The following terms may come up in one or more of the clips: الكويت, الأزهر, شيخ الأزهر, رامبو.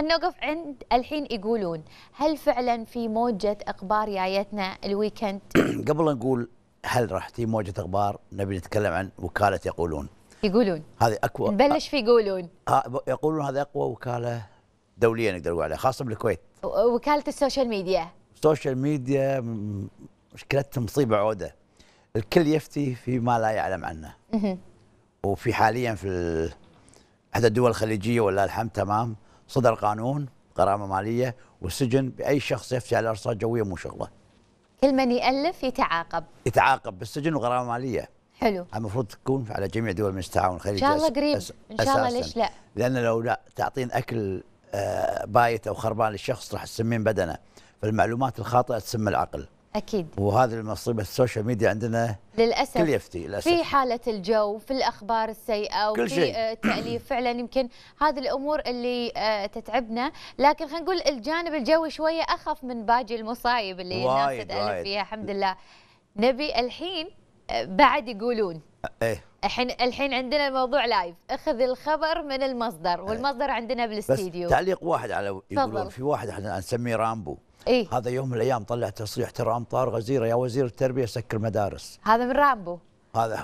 خلينا نوقف عند الحين. يقولون هل فعلا في موجة أخبار جايتنا الويكند؟ قبل نقول هل راح تجي موجة أخبار نبي نتكلم عن وكالة يقولون هذه أقوى، نبلش في يقولون. يقولون هذه أقوى وكالة دولية نقدر نقول عليها، خاصة بالكويت، وكالة السوشيال ميديا. السوشيال ميديا مشكلتها مصيبة عودة، الكل يفتي فيما لا يعلم عنه. وفي حاليا في احدى الدول الخليجية ولا الحمد تمام صدر قانون غرامة مالية والسجن بأي شخص يفتي على أرصاد جوية مو شغله. كل من يألف يتعاقب بالسجن وغرامة مالية. حلو، المفروض تكون على جميع دول مجلس التعاون الخليجي. إن شاء الله قريب إن شاء الله. ليش لا؟ لأن لو لا تعطين أكل بايت أو خربان للشخص راح تسمين بدنه، فالمعلومات الخاطئة تسمى العقل. أكيد، وهذه المصيبة السوشيال ميديا عندنا للأسف كل يفتي للأسف. في حالة الجو، في الأخبار السيئة، وفي تأليف فعلا. يمكن هذه الأمور اللي تتعبنا، لكن خلينا نقول الجانب الجوي شوية أخف من باقي المصايب اللي الناس تتألف فيها. الحمد لله. نبي الحين بعد يقولون إيه؟ الحين عندنا الموضوع لايف، اخذ الخبر من المصدر، والمصدر عندنا بالاستديو. بس تعليق واحد على يقولون، في واحد احنا نسميه رامبو. إيه؟ هذا يوم من الايام طلع تصريح، ترى امطار غزيره يا وزير التربيه سكر مدارس. هذا من رامبو، هذا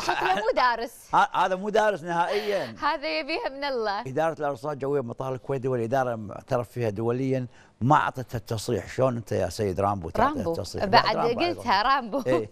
شكله مو دارس، هذا مو دارس نهائيا. هذا يبيها من الله. اداره الارصاد الجويه بمطار الكويت والاداره معترف فيها دوليا ما اعطتها التصريح. شلون انت يا سيد رامبو تعطي التصريح؟ بعد قلتها رامبو.